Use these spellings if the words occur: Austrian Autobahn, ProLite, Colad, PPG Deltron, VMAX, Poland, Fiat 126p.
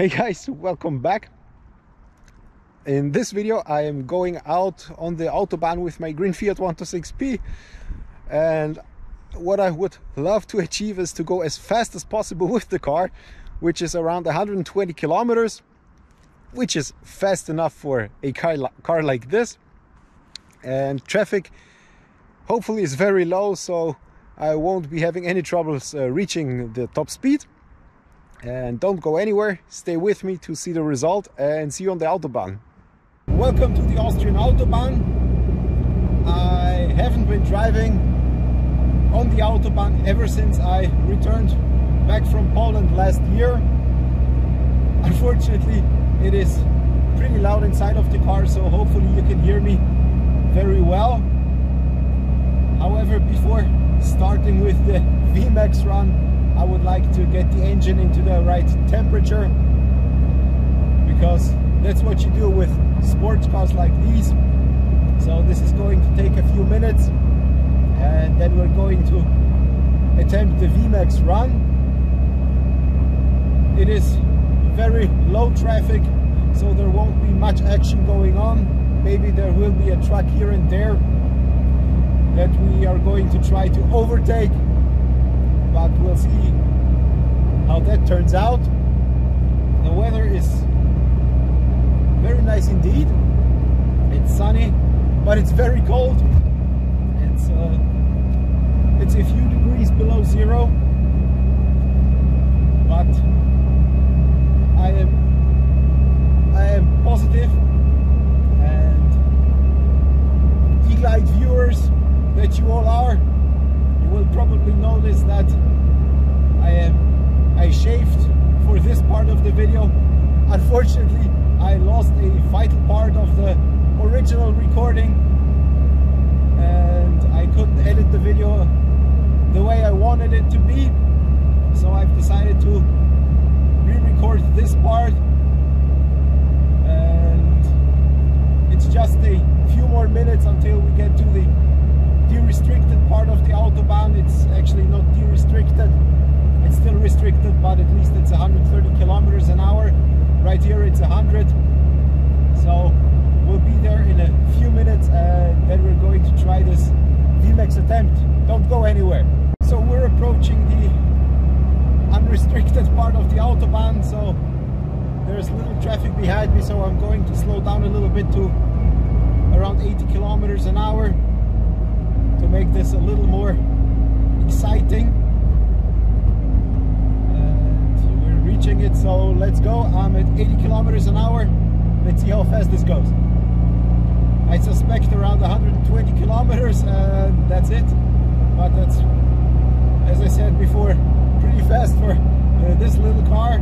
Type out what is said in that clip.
Hey guys, welcome back. In this video I am going out on the Autobahn with my green Fiat 126p, and what I would love to achieve is to go as fast as possible with the car, which is around 120 kilometers, which is fast enough for a car like this. And traffic hopefully is very low, so I won't be having any troubles reaching the top speed. And don't go anywhere, stay with me to see the result, and see you on the Autobahn. Welcome to the Austrian Autobahn. I haven't been driving on the Autobahn ever since I returned back from Poland last year. Unfortunately, it is pretty loud inside of the car, so hopefully you can hear me very well. However, before starting with the VMAX run, I would like to get the engine into the right temperature, because that's what you do with sports cars like these. So this is going to take a few minutes, and then we're going to attempt the VMAX run. It is very low traffic, so there won't be much action going on. Maybe there will be a truck here and there that we are going to try to overtake, but we'll see how that turns out. The weather is very nice indeed. It's sunny, but it's very cold. It's a few degrees below zero, but I am positive and eagle-eyed viewers that you all are. You will probably notice that I shaved for this part of the video. Unfortunately, I lost a vital part of the original recording, and I couldn't edit the video the way I wanted it to be, so I've decided to re-record this part, and it's just a few more minutes until we get to the de-restricted part of the Autobahn. It's actually not de-restricted, it's still restricted, but at least it's 130 kilometers an hour. Right here it's 100, so we'll be there in a few minutes, and then we're going to try this VMAX attempt. Don't go anywhere. So we're approaching the unrestricted part of the Autobahn, so there's little traffic behind me, so I'm going to slow down a little bit to around 80 kilometers an hour to make this a little more exciting. And we're reaching it, so let's go. I'm at 80 kilometers an hour. Let's see how fast this goes. I suspect around 120 kilometers, and that's it. But that's, as I said before, pretty fast for this little car.